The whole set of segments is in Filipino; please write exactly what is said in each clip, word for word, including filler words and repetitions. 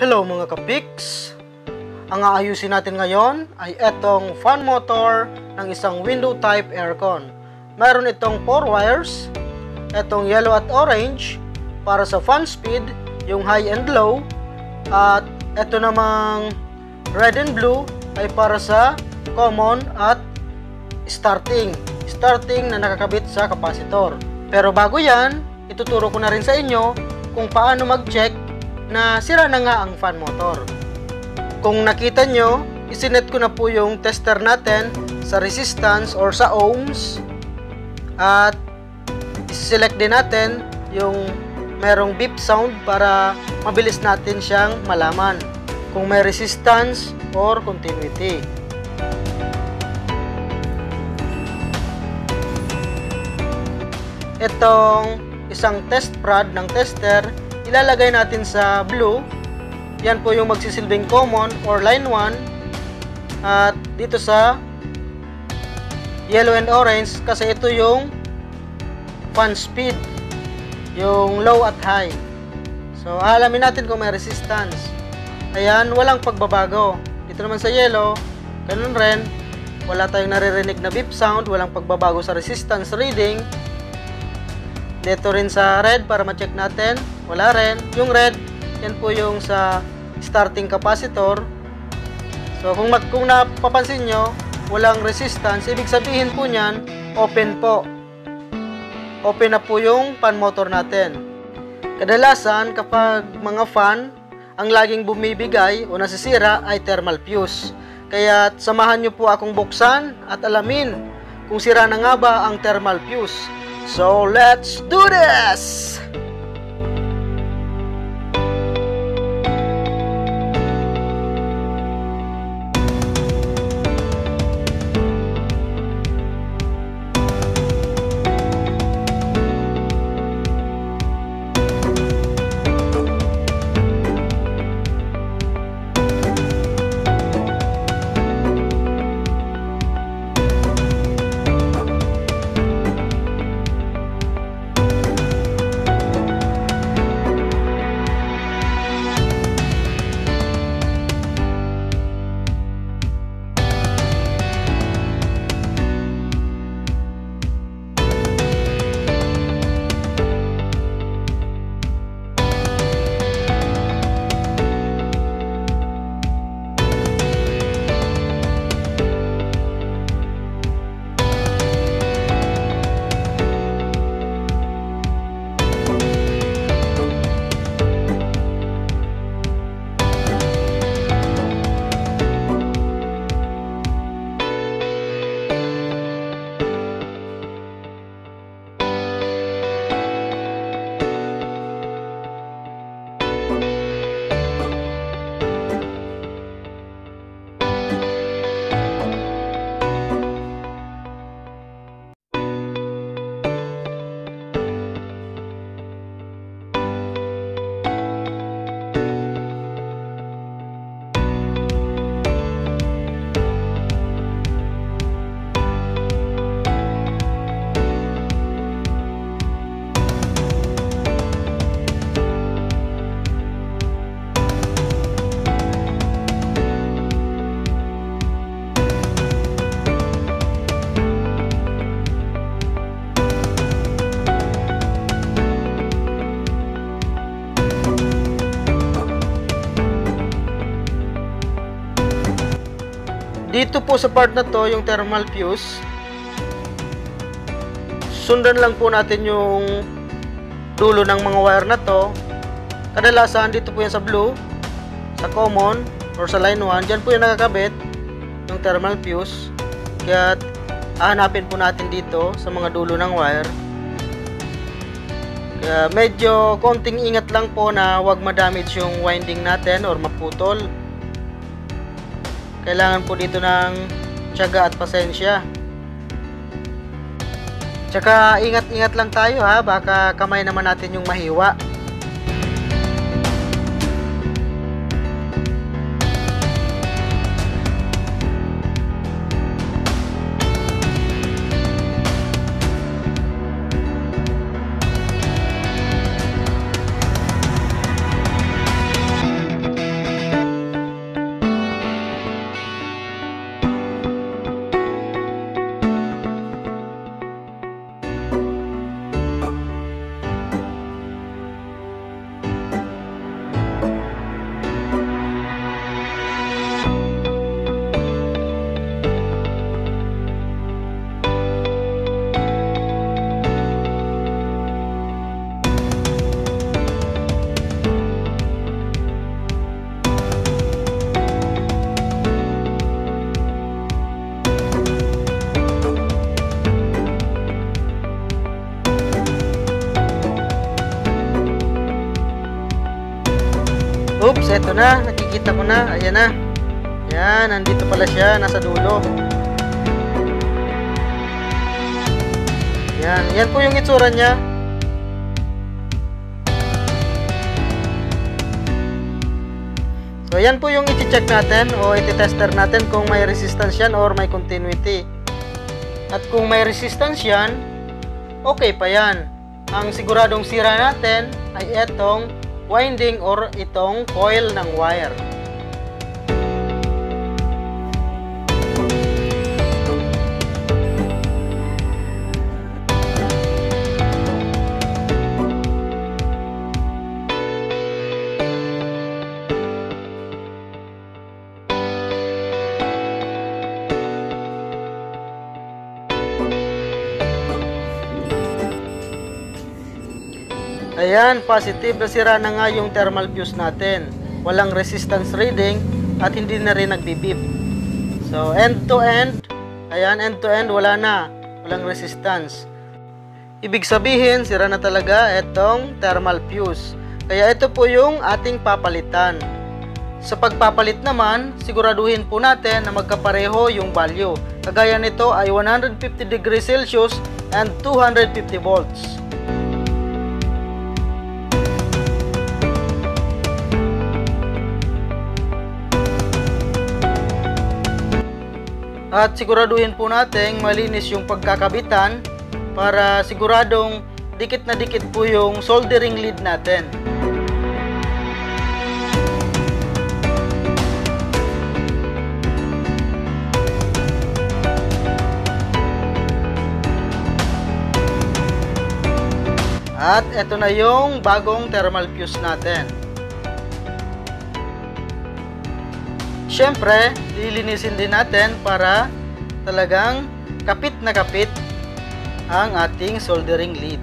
Hello mga kapiks! Ang aayusin natin ngayon ay etong fan motor ng isang window type aircon. Meron itong four wires, etong yellow at orange para sa fan speed, yung high and low, at eto namang red and blue ay para sa common at starting, starting na nakakabit sa kapasitor. Pero bago yan, ituturo ko na rin sa inyo kung paano mag-check na sira na nga ang fan motor. Kung nakita nyo, isinet ko na po yung tester natin sa resistance or sa ohms, at iselect din natin yung merong beep sound para mabilis natin siyang malaman kung may resistance or continuity. Itong isang test prod ng tester ilalagay natin sa blue. Yan po yung magsisilbing common or line one, at dito sa yellow and orange kasi ito yung fan speed, yung low at high. So alamin natin kung may resistance. Ayan, walang pagbabago. Dito naman sa yellow, ganun rin, wala tayong naririnig na beep sound, walang pagbabago sa resistance reading. Dito rin sa red, para ma-check natin, wala rin. Yung red, yan po yung sa starting capacitor. So kung, kung napapansin nyo, walang resistance, ibig sabihin po nyan, open po. Open na po yung fan motor natin. Kadalasan, kapag mga fan, ang laging bumibigay o nasisira ay thermal fuse. Kaya samahan nyo po akong buksan at alamin kung sira na nga ba ang thermal fuse. So let's do this! Dito po sa part na to, yung thermal fuse, sundan lang po natin yung dulo ng mga wire na to. Kadalasan dito po yan sa blue, sa common or sa line one, dyan po yung nakakabit yung thermal fuse. Kaya hahanapin po natin dito sa mga dulo ng wire. Kaya medyo konting ingat lang po na huwag ma-damage yung winding natin or maputol. Kailangan po dito ng tiyaga at pasensya. Tsaka ingat-ingat lang tayo ha, baka kamay naman natin yung mahiwa. Oops, eto na, nakikita ko na. Ayan na. Yan, nandito pala siya, nasa dulo. Yan, yan po yung itsura niya. So, yan po yung iti-check natin o iti-tester natin kung may resistance yan or may continuity. At kung may resistance yan, okay pa yan. Ang siguradong sira natin ay itong winding or itong coil ng wire. Ayan, positive, nasira na nga yung thermal fuse natin. Walang resistance reading at hindi na rin nagbibip. So, end to end, ayan, end to end, wala na. Walang resistance. Ibig sabihin, sira na talaga itong thermal fuse. Kaya ito po yung ating papalitan. Sa pagpapalit naman, siguraduhin po natin na magkapareho yung value. Kagaya nito ay one hundred fifty degrees Celsius and two hundred fifty volts. At siguraduhin po natin malinis yung pagkakabitan para siguradong dikit na dikit po yung soldering lead natin. At ito na yung bagong thermal fuse natin. Siyempre, lilinisin din natin para talagang kapit na kapit ang ating soldering lead.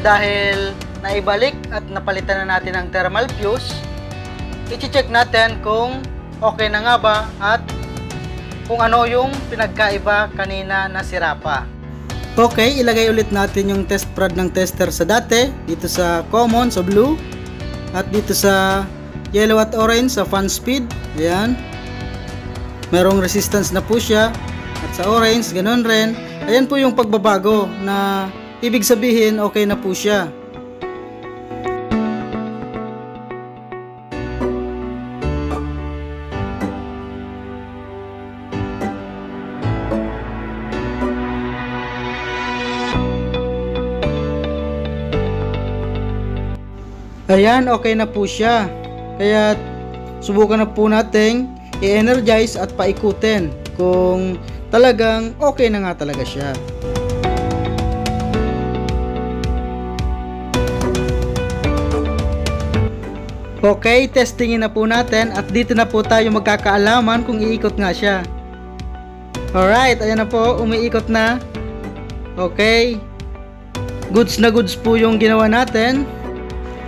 dahil naibalik at napalitan na natin ang thermal fuse, i-check natin kung okay na nga ba at kung ano yung pinagkaiba kanina na sira pa. Okay, ilagay ulit natin yung test prod ng tester sa dati, dito sa common, sa blue, at dito sa yellow at orange sa fan speed. Ayan, merong resistance na po siya, at sa orange, ganun rin. Ayan po yung pagbabago na ibig sabihin okay na po siya. Ayan, okay na po siya. Kaya subukan na po nating i-energize at paikutin kung talagang okay na nga talaga siya. Okay, testingin na po natin at dito na po tayo magkakaalaman kung iikot nga siya. Alright, ayan na po, umiikot na. Okay, goods na goods po yung ginawa natin.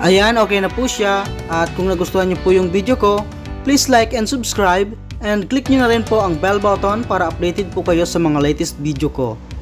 Ayan, okay na po siya. At kung nagustuhan niyo po yung video ko, please like and subscribe, and click niyo na rin po ang bell button para updated po kayo sa mga latest video ko.